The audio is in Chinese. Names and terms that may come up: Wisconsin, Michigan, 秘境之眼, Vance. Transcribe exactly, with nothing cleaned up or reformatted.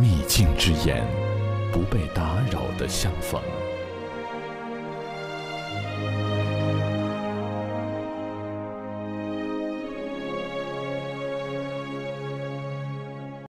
秘境之眼，不被打扰的相逢。